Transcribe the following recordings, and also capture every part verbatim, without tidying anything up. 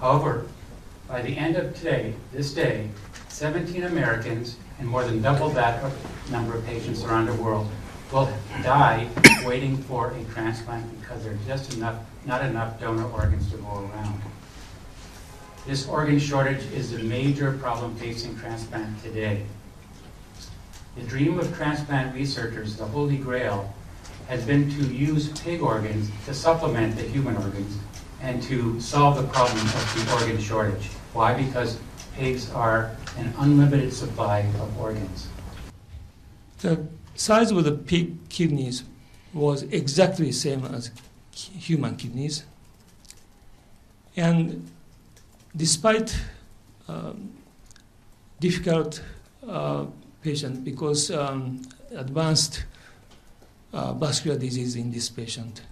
However, by the end of today, this day, seventeen Americans and more than double that number of patients around the world will die waiting for a transplant because there are just enough, not enough donor organs to go around. This organ shortage is a major problem facing transplant today. The dream of transplant researchers, the Holy Grail, has been to use pig organs to supplement the human organs and to solve the problem of the organ shortage. Why? Because pigs are an unlimited supply of organs. The size of the pig kidneys was exactly the same as human kidneys. And despite um, difficult uh, patient, because um, advanced uh, vascular disease in this patient,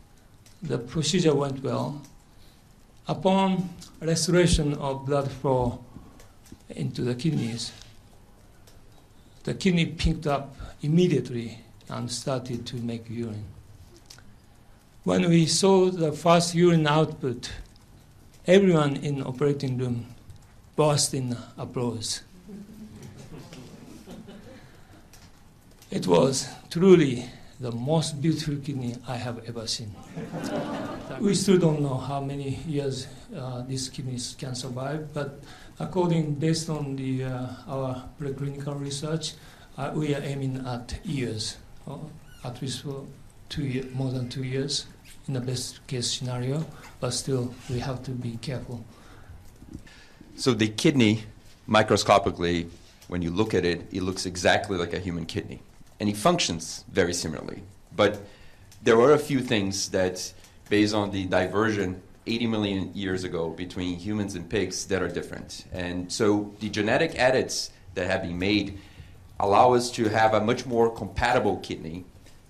the procedure went well. Upon restoration of blood flow into the kidneys, the kidney pinked up immediately and started to make urine. When we saw the first urine output, everyone in the operating room burst in applause. It was truly the most beautiful kidney I have ever seen. We still don't know how many years uh, these kidneys can survive, but according, based on the, uh, our preclinical research, uh, we are aiming at years, or at least for two year, more than two years. In the best case scenario, but still we have to be careful. So the kidney, microscopically, when you look at it, it looks exactly like a human kidney. And it functions very similarly. But there are a few things that, based on the diversion eighty million years ago between humans and pigs, that are different. And so the genetic edits that have been made allow us to have a much more compatible kidney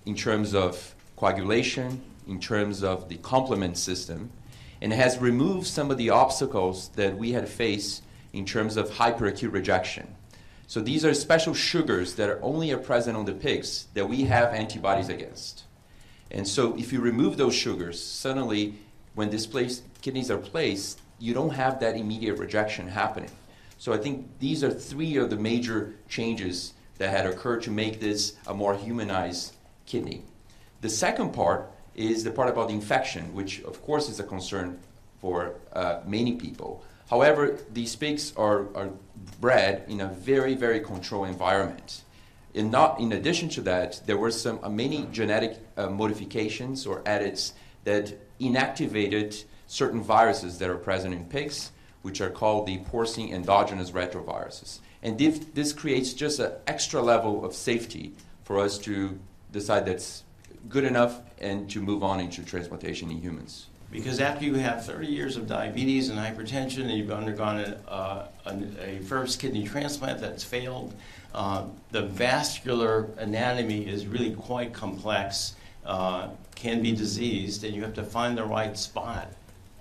in terms of coagulation, in terms of the complement system, and has removed some of the obstacles that we had faced in terms of hyperacute rejection. So these are special sugars that are only are present on the pigs that we have antibodies against. And so if you remove those sugars, suddenly when displaced kidneys are placed, you don't have that immediate rejection happening. So I think these are three of the major changes that had occurred to make this a more humanized kidney. The second part is the part about the infection, which of course is a concern for uh, many people. However, these pigs are, are bred in a very, very controlled environment. And not, in addition to that, there were some uh, many genetic uh, modifications or edits that inactivated certain viruses that are present in pigs, which are called the porcine endogenous retroviruses. And this, this creates just an extra level of safety for us to decide that's good enough and to move on into transplantation in humans. Because after you have thirty years of diabetes and hypertension and you've undergone a, uh, a, a first kidney transplant that's failed, uh, the vascular anatomy is really quite complex, uh, can be diseased, and you have to find the right spot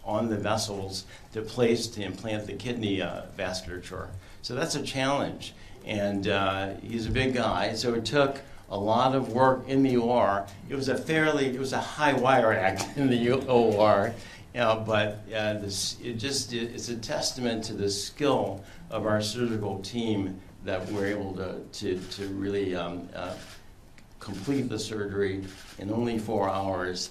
on the vessels to place to implant the kidney uh, vasculature. So that's a challenge, and uh, he's a big guy, so it took a lot of work in the O R. It was a fairly, it was a high wire act in the O R, uh, but uh, this, it just, it, it's a testament to the skill of our surgical team that we're able to, to, to really um, uh, complete the surgery in only four hours